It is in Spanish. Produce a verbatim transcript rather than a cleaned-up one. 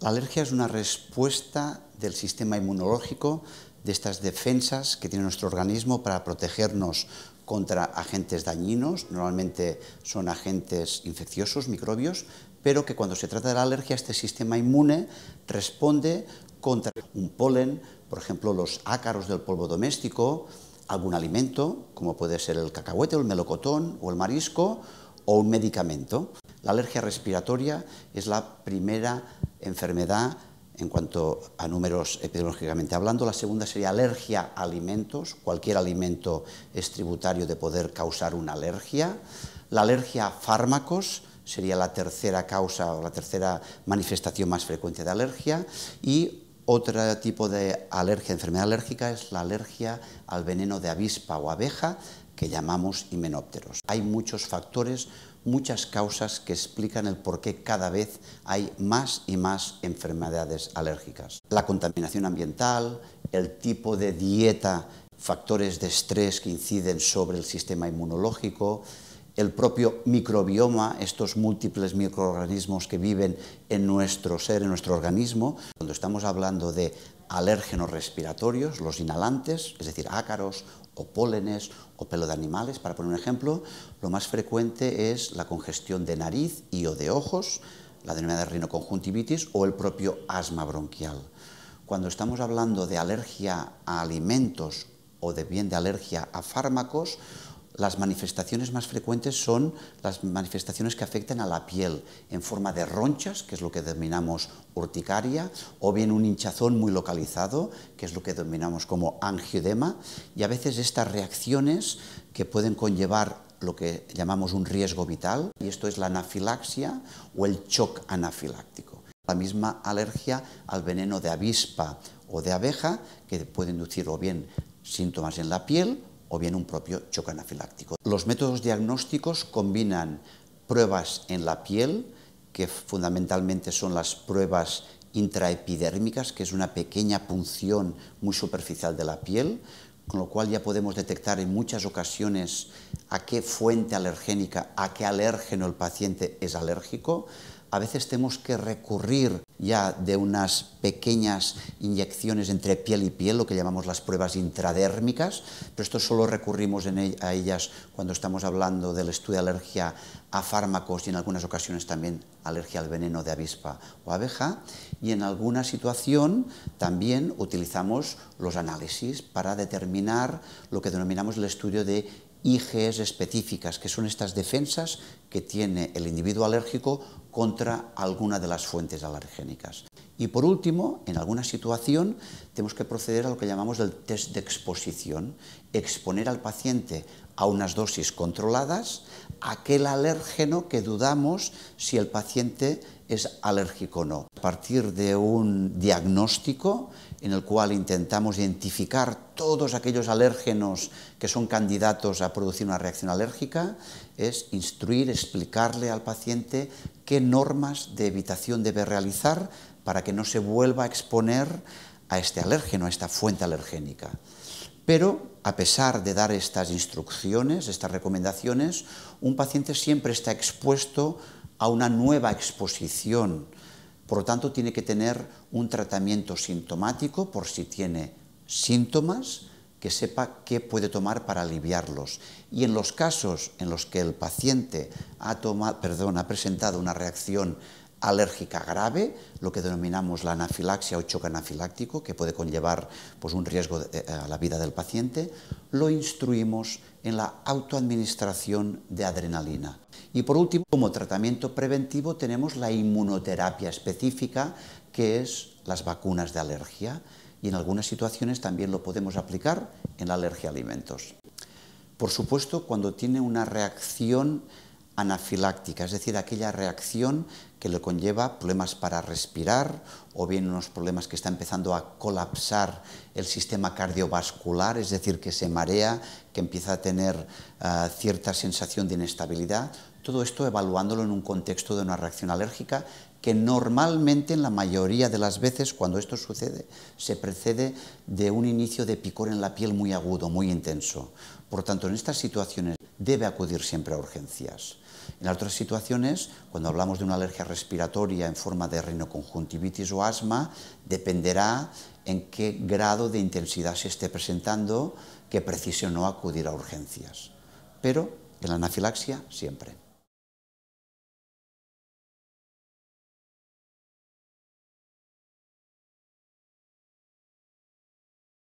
La alergia es una respuesta del sistema inmunológico, de estas defensas que tiene nuestro organismo para protegernos contra agentes dañinos, normalmente son agentes infecciosos, microbios, pero que cuando se trata de la alergia este sistema inmune responde contra un polen, por ejemplo los ácaros del polvo doméstico, algún alimento, como puede ser el cacahuete, el melocotón o el marisco, o un medicamento. La alergia respiratoria es la primera enfermedad en cuanto a números epidemiológicamente hablando. La segunda sería alergia a alimentos. Cualquier alimento es tributario de poder causar una alergia. La alergia a fármacos sería la tercera causa o la tercera manifestación más frecuente de alergia. Y otro tipo de alergia, enfermedad alérgica, es la alergia al veneno de avispa o abeja, que llamamos himenópteros. Hay muchos factores, muchas causas que explican el por qué cada vez hay más y más enfermedades alérgicas. La contaminación ambiental, el tipo de dieta, factores de estrés que inciden sobre el sistema inmunológico, el propio microbioma, estos múltiples microorganismos que viven en nuestro ser, en nuestro organismo. Cuando estamos hablando de alérgenos respiratorios, los inhalantes, es decir, ácaros o pólenes o pelo de animales, para poner un ejemplo, lo más frecuente es la congestión de nariz y o de ojos, la denominada rinoconjuntivitis o el propio asma bronquial. Cuando estamos hablando de alergia a alimentos o de bien de alergia a fármacos, las manifestaciones más frecuentes son las manifestaciones que afectan a la piel en forma de ronchas, que es lo que denominamos urticaria, o bien un hinchazón muy localizado, que es lo que denominamos como angioedema, y a veces estas reacciones que pueden conllevar lo que llamamos un riesgo vital, y esto es la anafilaxia o el shock anafiláctico. La misma alergia al veneno de avispa o de abeja, que puede inducir o bien síntomas en la piel, o bien un propio choque anafiláctico. Los métodos diagnósticos combinan pruebas en la piel, que fundamentalmente son las pruebas intraepidérmicas, que es una pequeña punción muy superficial de la piel, con lo cual ya podemos detectar en muchas ocasiones a qué fuente alergénica, a qué alérgeno el paciente es alérgico. A veces tenemos que recurrir ya de unas pequeñas inyecciones entre piel y piel, lo que llamamos las pruebas intradérmicas, pero esto solo recurrimos en el, a ellas cuando estamos hablando del estudio de alergia a fármacos y en algunas ocasiones también alergia al veneno de avispa o abeja, y en alguna situación también utilizamos los análisis para determinar lo que denominamos el estudio de I G Es específicas, que son estas defensas que tiene el individuo alérgico contra alguna de las fuentes alergénicas. Y por último, en alguna situación, tenemos que proceder a lo que llamamos el test de exposición, exponer al paciente a unas dosis controladas aquel alérgeno que dudamos si el paciente es alérgico o no. A partir de un diagnóstico en el cual intentamos identificar todos aquellos alérgenos que son candidatos a producir una reacción alérgica, es instruir, explicarle al paciente qué normas de evitación debe realizar para que no se vuelva a exponer a este alérgeno, a esta fuente alergénica. Pero, a pesar de dar estas instrucciones, estas recomendaciones, un paciente siempre está expuesto a una nueva exposición. Por lo tanto, tiene que tener un tratamiento sintomático por si tiene síntomas, que sepa qué puede tomar para aliviarlos. Y en los casos en los que el paciente ha, tomado, perdón, ha presentado una reacción alérgica grave, lo que denominamos la anafilaxia o choque anafiláctico, que puede conllevar pues, un riesgo de, a la vida del paciente, lo instruimos en la autoadministración de adrenalina. Y por último, como tratamiento preventivo tenemos la inmunoterapia específica, que es las vacunas de alergia, y en algunas situaciones también lo podemos aplicar en la alergia a alimentos. Por supuesto, cuando tiene una reacción anafiláctica, es decir, aquella reacción que le conlleva problemas para respirar o bien unos problemas que está empezando a colapsar el sistema cardiovascular, es decir, que se marea, que empieza a tener uh, cierta sensación de inestabilidad, todo esto evaluándolo en un contexto de una reacción alérgica que normalmente, en la mayoría de las veces, cuando esto sucede, se precede de un inicio de picor en la piel muy agudo, muy intenso. Por tanto, en estas situaciones debe acudir siempre a urgencias. En las otras situaciones, cuando hablamos de una alergia respiratoria en forma de rinoconjuntivitis o asma, dependerá en qué grado de intensidad se esté presentando, que precise o no acudir a urgencias. Pero en la anafilaxia, siempre.